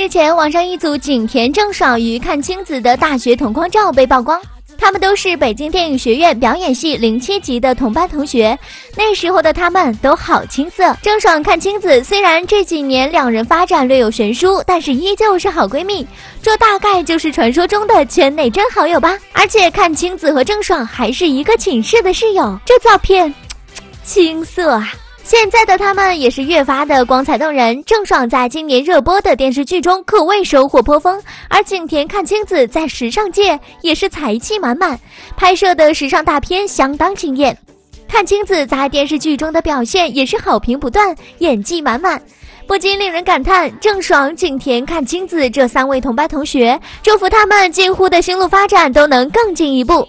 日前，网上一组景甜郑爽与阚清子的大学同框照被曝光，他们都是北京电影学院表演系07级的同班同学，那时候的他们都好青涩。郑爽阚清子虽然这几年两人发展略有悬殊，但是依旧是好闺蜜，这大概就是传说中的圈内真好友吧。而且阚清子和郑爽还是一个寝室的室友，这照片青涩啊。现在的他们也是越发的光彩动人，郑爽在今年热播的电视剧中可谓收获颇丰，而景甜阚清子在时尚界也是才气满满，拍摄的时尚大片相当惊艳。阚清子在电视剧中的表现也是好评不断，演技满满，不禁令人感叹，郑爽、景甜、阚清子这3位同班同学，祝福他们今后的心路发展都能更进一步。